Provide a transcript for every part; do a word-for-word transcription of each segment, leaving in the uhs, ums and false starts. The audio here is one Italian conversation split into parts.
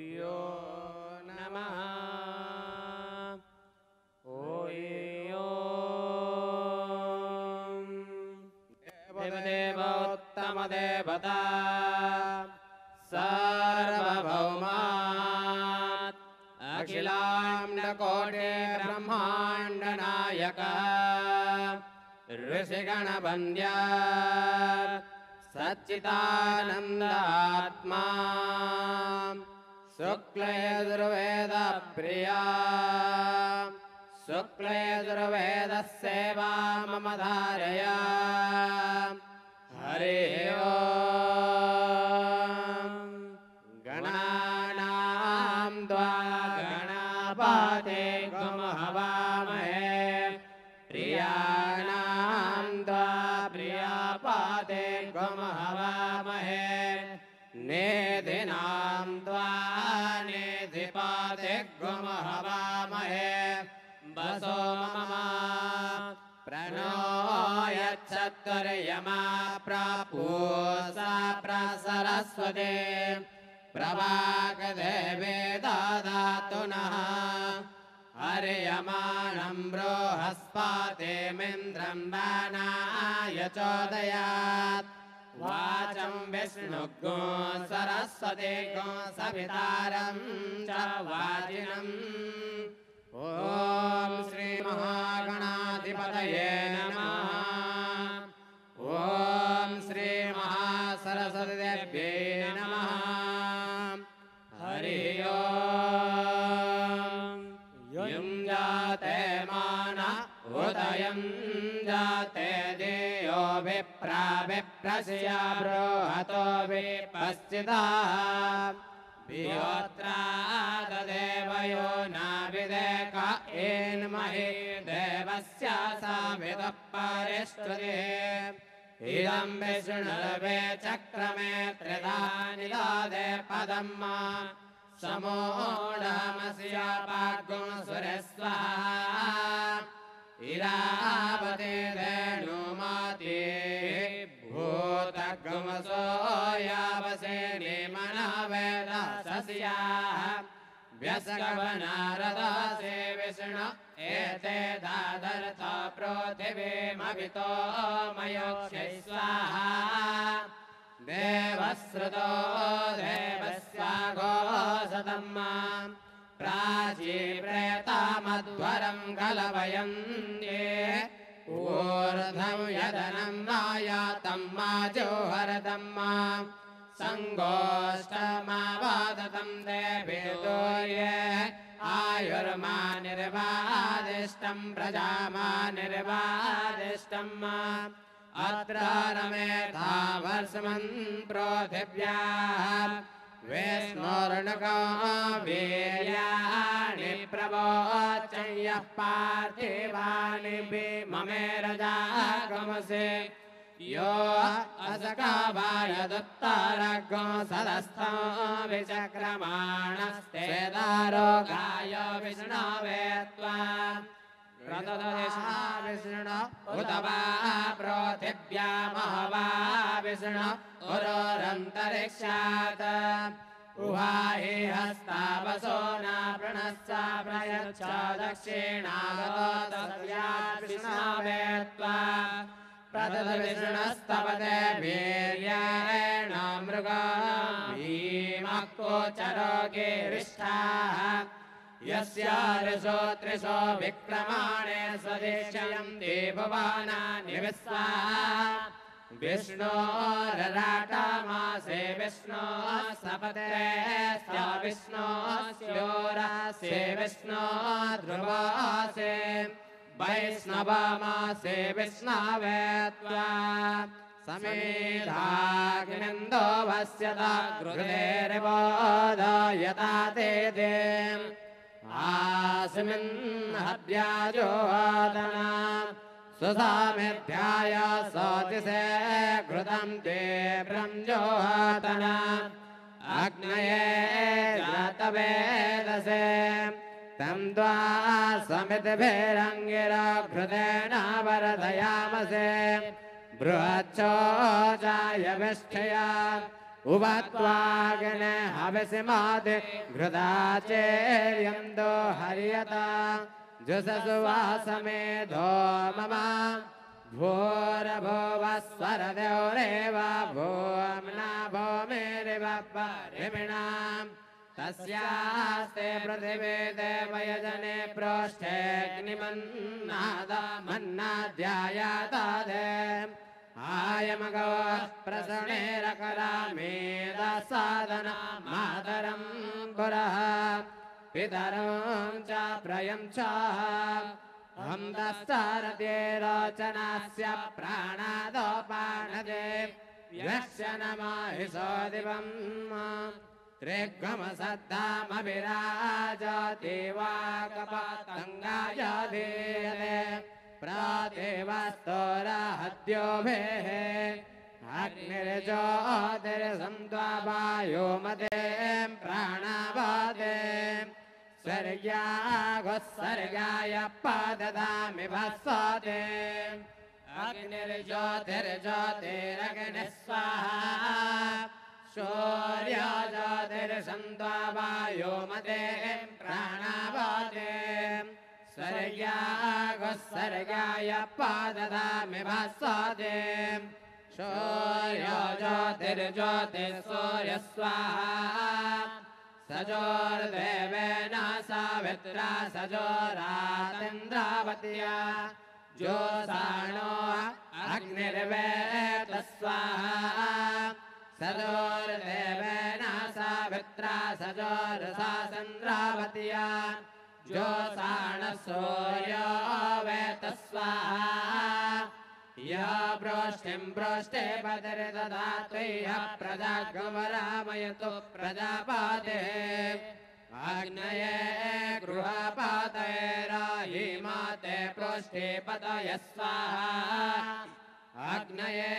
Yo Namah Om Om Deva Deva Uttama Devata Sarva Bhaumat Akhilamna Kote Brahmanda Nayaka Rishigana Bandhyar Satchitananda Atma Suklajurveda priya, Suklajurveda seva mamadharaya, Hare Om. Gananam dva ganapate gumhavamahe, Priyanam dva priyapate gumhavamahe, Nedinam dva Gumhavamahe Baso Mama Pranoya Chaturayama Prapusa Prasaraswade Prabhakadeve Dadatunaha Hariyamanam Brohaspate Mindram Banaya Chodayat Vacham Vishnugun Saraswatigun Sabitaram Chavajinam Om Shri Mahaganadhipataye Namah Om Shri Mahasaraswatidevye Namah Hari Om Yum Jate Mana Udayam Jate Deyo Vipra Vipra Prasya brohato vipaschita Viyotra tadevayo navideka inmahi devasya samhita parishtuti Idam vishnurve chakrame tridanilade padamma Samodamasya padgun sureswaha Iravati denumati Bhutagmasoya vasini manaveda sasya Vyaskavanaradha se Vishnu ete dadartha prothivi mavito mayokshisvaha Devasruto devasvago satamma Prachi preta madvaram galavayandye Urdham yadanam nayatam majoharadamma Sangoshtam avadatam deviturye Ayurma nirvadishtam prajama nirvadishtam Atraramedha varsaman prodhivyam Vesmurnuka viryani pravocanya parthivani bhimamerajagumase Yo asakavayaduttaragum sadastham vichakramanaste darogayo vishnavetvam Pratadadishna Vishnu Uttava Prathibhya Mahava Vishnu Ururantarikshat Uvahi Hastabasona Pranasya Prayaccha Dakshina Tasya Vishnu Vetva Pratadadishnastavate Viryana Mruga Bhimakocharogi Vishtha Yasya riso triso vikramane swadeshayam devavana nivissa Vishnu ratamase Vishnu sapatesya Vishnu syorase Vishnu dhruvase Vaishnavamase Vishnavetva Samidhagnendo vasyata gruderibodayata tedim Asmin habyajo adana susamidhyaya satise grutam te bramjo adana agnaye jatavedase tamdva samidverangira grudena varadayamase bruhacho jayavishthaya Uvattvāgane havesimāde gradācēryamdo hariyata Jusasuvāsamedho mama Bhora bhovasvara deoreva bhomna bhomere vapareminam Tasyaste prathivete vayajane prosthekni mannada mannadhyayatadem Ayamagavah prasanera karameda sadana madaram gurah Pitaram cha prayam cha Amdastarate rochanasya pranadopanade Vyashyanamahishodivam Trigvamasaddam abhirajati vakapatangayadhiyate Prativastorahadyobehe Agnirjodhirsamdvabayumadem pranavadem Sargya gosargaya padadami vasade Agnirjotirjotiragnesvaha Shuryajotirsandvavayomadem pranavadem Sargya gosargaya padadami vasade Shuryajotirjotirsandvavayomadem Sajor devena savitra sajoratendravatiya Josano agnirvetasvaha Sajor devena savitra sajoratendravatiya Josana surya vetasvaha Ya prashtim prashte padare dadatveya pradagvaramayato pradapate Agnaye gruhapataye rahimate prashte patayasvaha Agnaye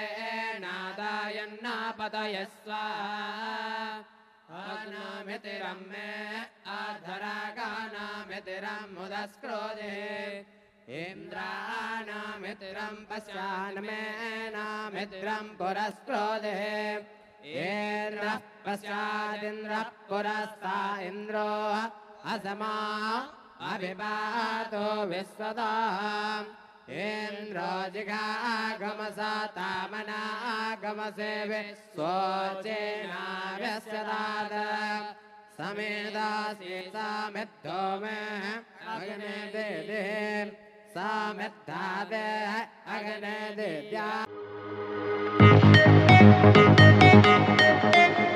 nadayanna patayasvaha Anamitiram me adharagana mitiram mudaskroje Indra mitram pasyanamena mitram puraskrode Indra pasyadindra purasta indro asama abhibato visvadam Indra jika gamasata mana gamaseve sochena vyasyadadam Samedasi samedhome agnededim Samettade agnedidya.